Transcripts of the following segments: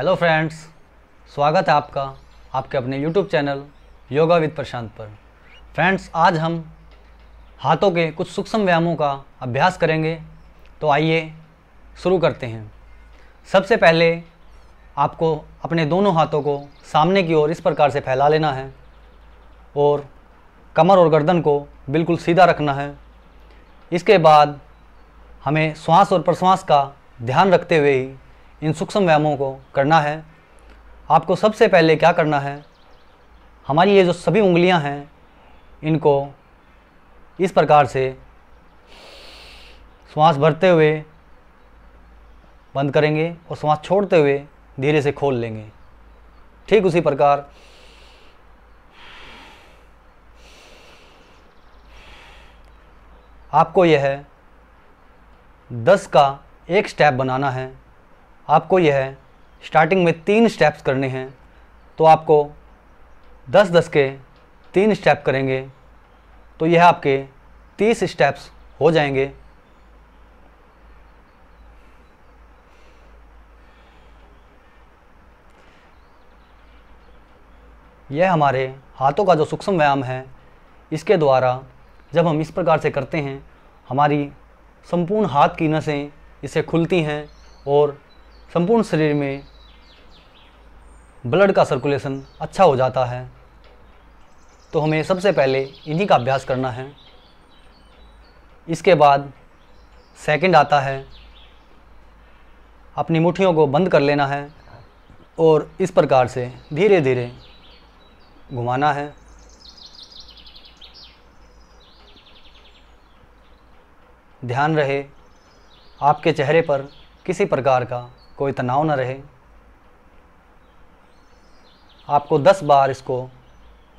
Hello friends, स्वागत है आपका आपके अपने YouTube channel yoga with Prashant पर। फ्रेंड्स, आज हम हाथों के कुछ सूक्ष्म व्यायामों का अभ्यास करेंगे, तो आइए शुरू करते हैं। सबसे पहले आपको अपने दोनों हाथों को सामने की ओर इस प्रकार से फैला लेना है और कमर और गर्दन को बिल्कुल सीधा रखना है। इसके बाद हमें श्वास और प्रश्वास का ध्यान रखते हुए ही इन सूक्ष्म व्यायामों को करना है। आपको सबसे पहले क्या करना है, हमारी ये जो सभी उंगलियां हैं इनको इस प्रकार से श्वास भरते हुए बंद करेंगे और श्वास छोड़ते हुए धीरे से खोल लेंगे। ठीक उसी प्रकार आपको यह 10 का एक स्टेप बनाना है। आपको यह स्टार्टिंग में 3 स्टेप्स करने हैं, तो आपको 10-10 के 3 स्टेप करेंगे तो यह आपके 30 स्टेप्स हो जाएंगे। यह हमारे हाथों का जो सूक्ष्म व्यायाम है, इसके द्वारा जब हम इस प्रकार से करते हैं, हमारी संपूर्ण हाथ की नसें इससे खुलती हैं और संपूर्ण शरीर में ब्लड का सर्कुलेशन अच्छा हो जाता है। तो हमें सबसे पहले इन्हीं का अभ्यास करना है। इसके बाद सेकंड आता है, अपनी मुट्ठियों को बंद कर लेना है और इस प्रकार से धीरे धीरे घुमाना है। ध्यान रहे आपके चेहरे पर किसी प्रकार का कोई तनाव न रहे। आपको 10 बार इसको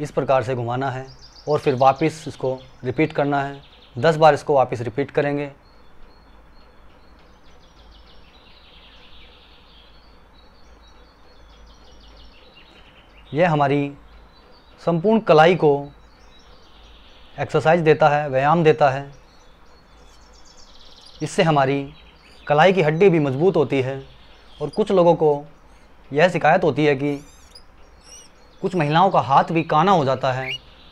इस प्रकार से घुमाना है और फिर वापस इसको रिपीट करना है। 10 बार इसको वापस रिपीट करेंगे। यह हमारी संपूर्ण कलाई को एक्सरसाइज देता है, व्यायाम देता है। इससे हमारी कलाई की हड्डी भी मजबूत होती है। और कुछ लोगों को यह शिकायत होती है कि कुछ महिलाओं का हाथ भी काना हो जाता है,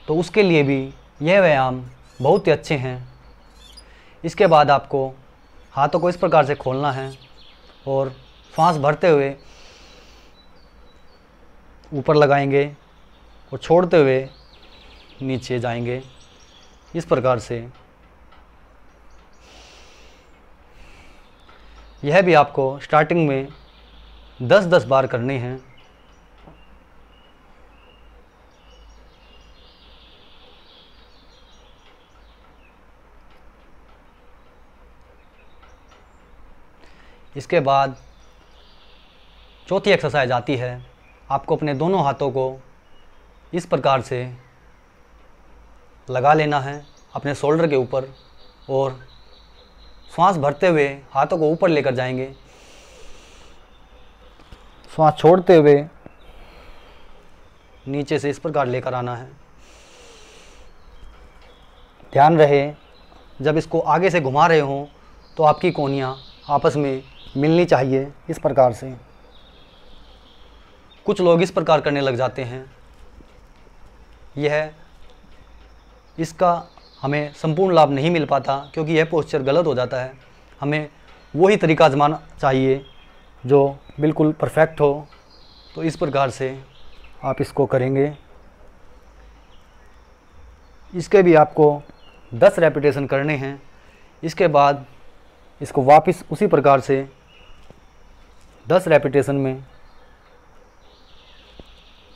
तो उसके लिए भी यह व्यायाम बहुत ही अच्छे हैं। इसके बाद आपको हाथों को इस प्रकार से खोलना है और सांस भरते हुए ऊपर लगाएंगे और छोड़ते हुए नीचे जाएंगे। इस प्रकार से यह भी आपको स्टार्टिंग में 10-10 बार करने हैं। इसके बाद चौथी एक्सरसाइज आती है। आपको अपने दोनों हाथों को इस प्रकार से लगा लेना है अपने शोल्डर के ऊपर और श्वास भरते हुए हाथों को ऊपर लेकर जाएंगे, श्वास छोड़ते हुए नीचे से इस प्रकार लेकर आना है। ध्यान रहे जब इसको आगे से घुमा रहे हों तो आपकी कोहनियाँ आपस में मिलनी चाहिए। इस प्रकार से कुछ लोग इस प्रकार करने लग जाते हैं। यह इसका हमें संपूर्ण लाभ नहीं मिल पाता क्योंकि यह पोस्चर गलत हो जाता है। हमें वही तरीका आजमाना चाहिए जो बिल्कुल परफेक्ट हो। तो इस प्रकार से आप इसको करेंगे। इसके भी आपको 10 रेपिटेशन करने हैं। इसके बाद इसको वापस उसी प्रकार से 10 रेपिटेशन में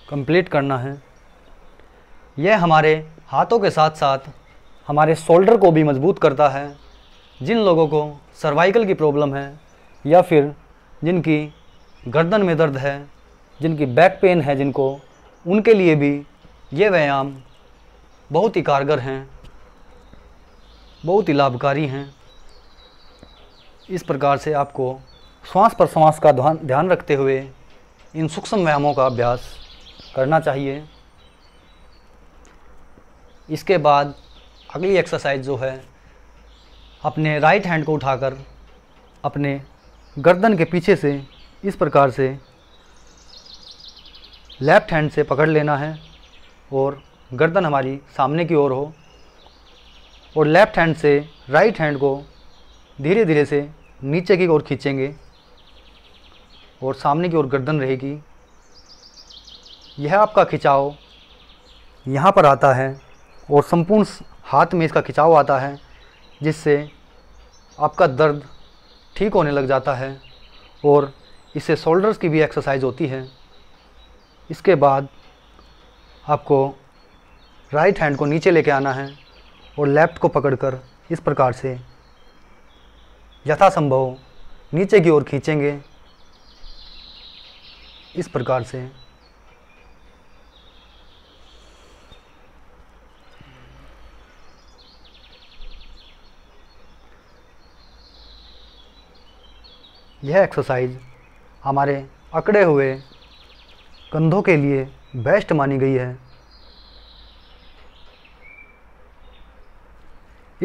कंप्लीट करना है। यह हमारे हाथों के साथ साथ हमारे शोल्डर को भी मजबूत करता है। जिन लोगों को सर्वाइकल की प्रॉब्लम है या फिर जिनकी गर्दन में दर्द है, जिनकी बैक पेन है, जिनको उनके लिए भी ये व्यायाम बहुत ही कारगर हैं, बहुत ही लाभकारी हैं। इस प्रकार से आपको श्वास पर श्वास का ध्यान रखते हुए इन सूक्ष्म व्यायामों का अभ्यास करना चाहिए। इसके बाद अगली एक्सरसाइज जो है, अपने राइट हैंड को उठाकर अपने गर्दन के पीछे से इस प्रकार से लेफ्ट हैंड से पकड़ लेना है और गर्दन हमारी सामने की ओर हो और लेफ्ट हैंड से राइट हैंड को धीरे धीरे से नीचे की ओर खींचेंगे और सामने की ओर गर्दन रहेगी। यह आपका खिंचाव यहाँ पर आता है और संपूर्ण हाथ में इसका खिंचाव आता है, जिससे आपका दर्द ठीक होने लग जाता है और इससे शोल्डर्स की भी एक्सरसाइज होती है। इसके बाद आपको राइट हैंड को नीचे लेके आना है और लेफ़्ट को पकड़कर इस प्रकार से यथासंभव नीचे की ओर खींचेंगे। इस प्रकार से यह एक्सरसाइज हमारे अकड़े हुए कंधों के लिए बेस्ट मानी गई है।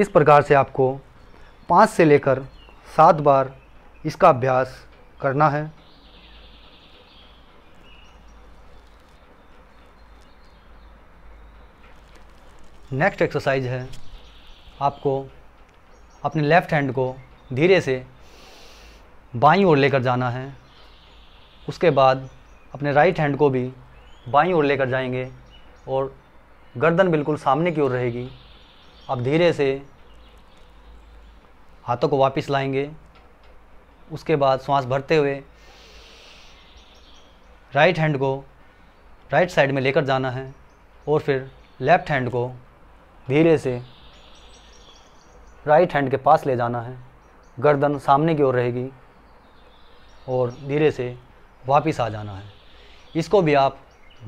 इस प्रकार से आपको 5 से लेकर 7 बार इसका अभ्यास करना है। नेक्स्ट एक्सरसाइज है, आपको अपने लेफ़्ट हैंड को धीरे से बाईं ओर लेकर जाना है। उसके बाद अपने राइट हैंड को भी बाईं ओर लेकर जाएंगे और गर्दन बिल्कुल सामने की ओर रहेगी। अब धीरे से हाथों को वापस लाएंगे। उसके बाद सांस भरते हुए राइट हैंड को राइट साइड में लेकर जाना है और फिर लेफ़्ट हैंड को धीरे से राइट हैंड के पास ले जाना है। गर्दन सामने की ओर रहेगी और धीरे से वापस आ जाना है। इसको भी आप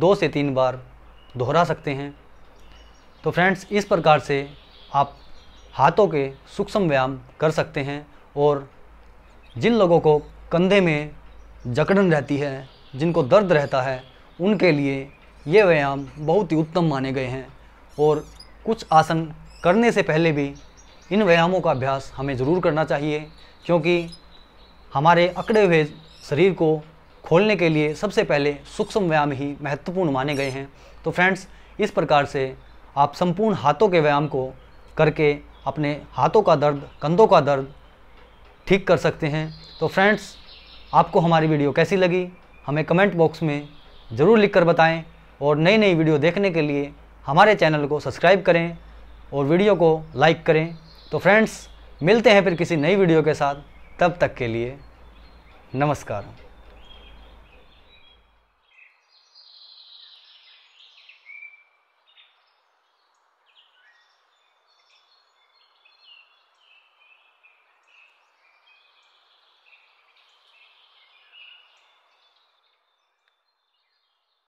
2 से 3 बार दोहरा सकते हैं। तो फ्रेंड्स, इस प्रकार से आप हाथों के सूक्ष्म व्यायाम कर सकते हैं। और जिन लोगों को कंधे में जकड़न रहती है, जिनको दर्द रहता है, उनके लिए ये व्यायाम बहुत ही उत्तम माने गए हैं। और कुछ आसन करने से पहले भी इन व्यायामों का अभ्यास हमें ज़रूर करना चाहिए, क्योंकि हमारे अकड़े हुए शरीर को खोलने के लिए सबसे पहले सूक्ष्म व्यायाम ही महत्वपूर्ण माने गए हैं। तो फ्रेंड्स, इस प्रकार से आप संपूर्ण हाथों के व्यायाम को करके अपने हाथों का दर्द, कंधों का दर्द ठीक कर सकते हैं। तो फ्रेंड्स, आपको हमारी वीडियो कैसी लगी हमें कमेंट बॉक्स में ज़रूर लिख कर बताएँ। और नई नई वीडियो देखने के लिए हमारे चैनल को सब्सक्राइब करें और वीडियो को लाइक करें। तो फ्रेंड्स, मिलते हैं फिर किसी नई वीडियो के साथ। तब तक के लिए नमस्कार।